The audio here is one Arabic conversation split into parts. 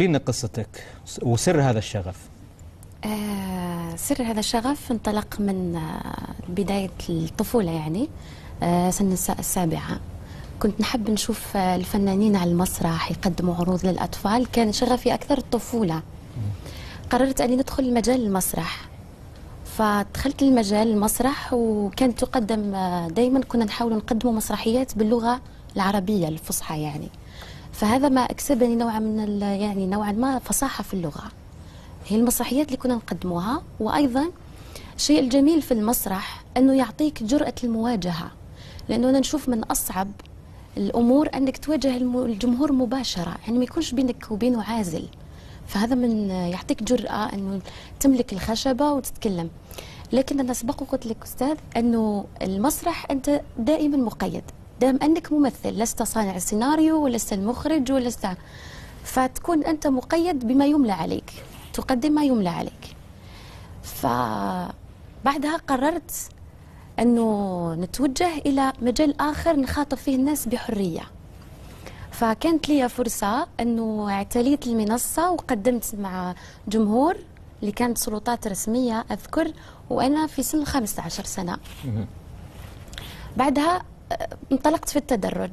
لينا قصتك وسر هذا الشغف. سر هذا الشغف انطلق من بداية الطفولة، يعني سن السابعة. كنت نحب نشوف الفنانين على المسرح يقدموا عروض للأطفال، كان شغفي أكثر الطفولة. قررت أني ندخل مجال المسرح، فدخلت المجال المسرح وكانت تقدم دايما، كنا نحاول نقدموا مسرحيات باللغة العربية الفصحى يعني. فهذا ما أكسبني نوعا من يعني نوعا ما فصاحة في اللغة، هي المسرحيات اللي كنا نقدموها. وأيضا الشيء الجميل في المسرح أنه يعطيك جرأة المواجهة، لأنه أنا نشوف من أصعب الأمور أنك تواجه الجمهور مباشرة، يعني ما يكونش بينك وبينه عازل. فهذا من يعطيك جرأة أنه تملك الخشبة وتتكلم. لكن أنا سبق وقلت لك أستاذ أنه المسرح أنت دائما مقيد، دام أنك ممثل لست صانع السيناريو ولست المخرج ولست، فتكون أنت مقيد بما يملى عليك، تقدم ما يملى عليك. فبعدها قررت أنه نتوجه إلى مجال آخر نخاطب فيه الناس بحرية. فكانت لي فرصة أنه اعتليت المنصة وقدمت مع جمهور اللي كانت سلطات رسمية، أذكر وأنا في سن 15 سنة. بعدها انطلقت في التدرج،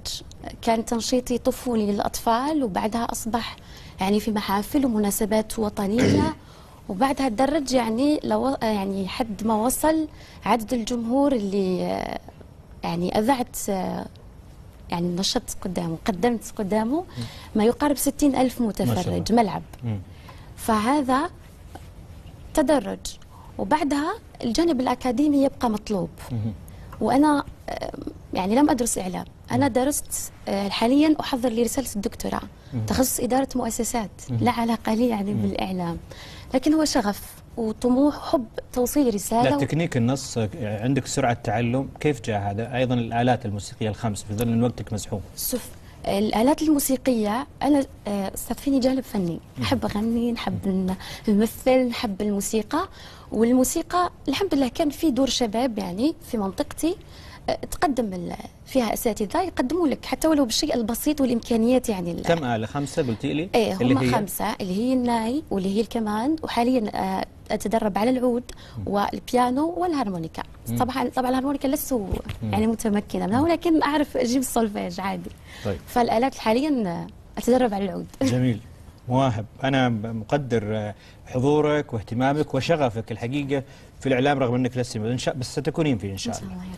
كان تنشيطي طفولي للأطفال، وبعدها أصبح يعني في محافل ومناسبات وطنية، وبعدها تدرج يعني يعني حد ما وصل عدد الجمهور اللي يعني أذعت، يعني نشطت قدامه، قدمت قدامه ما يقارب 60,000 متفرج ملعب. فهذا تدرج. وبعدها الجانب الأكاديمي يبقى مطلوب، وأنا يعني لم أدرس إعلام، أنا درست حاليا أحضر لرسالة الدكتوراه تخصص إدارة مؤسسات، لا علاقة لي يعني بالإعلام، لكن هو شغف وطموح وحب توصيل رسالة. لا تكنيك النص عندك، سرعة تعلم، كيف جاء هذا؟ أيضا الآلات الموسيقية الخمس، في ظل أن وقتك مزحوم. شوف الآلات الموسيقية، أنا استفيني جانب فني، نحب أغني، نحب نمثل، نحب الموسيقى. والموسيقى الحمد لله كان في دور شباب يعني في منطقتي تقدم فيها اساتذه يقدموا لك حتى ولو بالشيء البسيط والامكانيات يعني. كم آلة؟ 5 قلتي لي؟ ايه، هم 5 اللي هي الناي واللي هي الكمان، وحاليا اتدرب على العود والبيانو والهارمونيكا. طبعا الهارمونيكا لست يعني متمكنه منها، ولكن اعرف اجيب السولفيج عادي. طيب. فالالات حاليا اتدرب على العود. جميل، مواهب. أنا مقدر حضورك واهتمامك وشغفك الحقيقة في الإعلام، رغم أنك لسه بس ستكونين فيه إن شاء الله.